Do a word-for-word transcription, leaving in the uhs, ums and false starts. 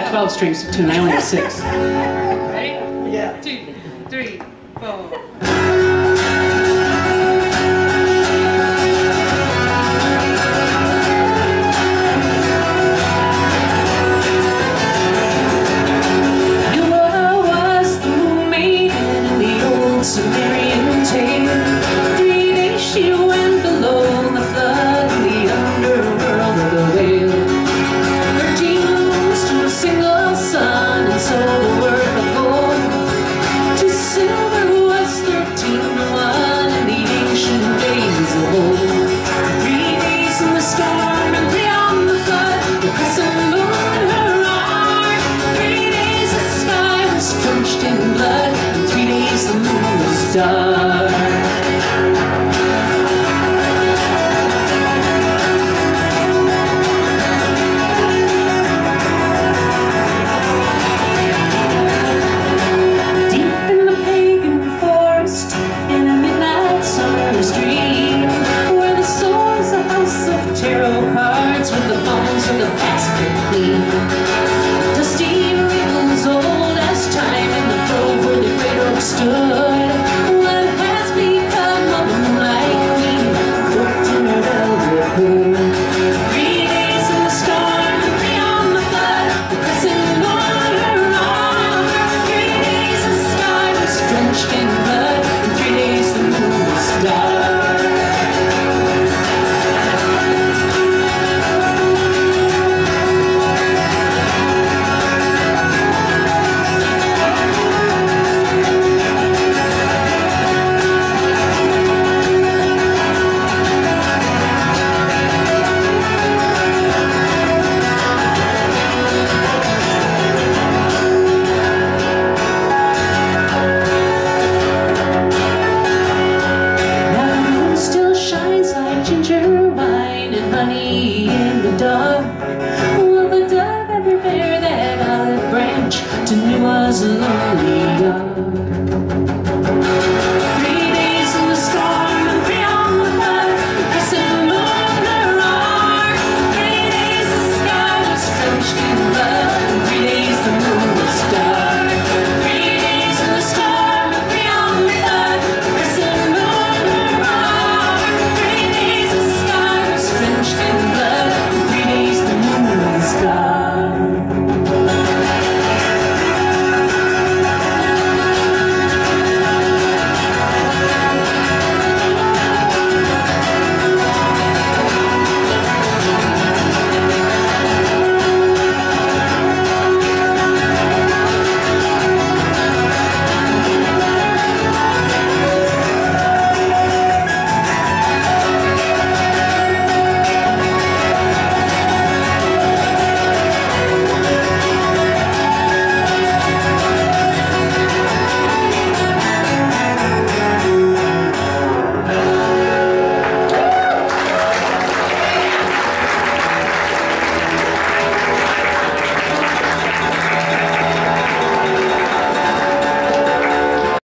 got twelve strings to tune. I only have six. Ready? Yeah. Two, three, four. With the bones of the past, clean.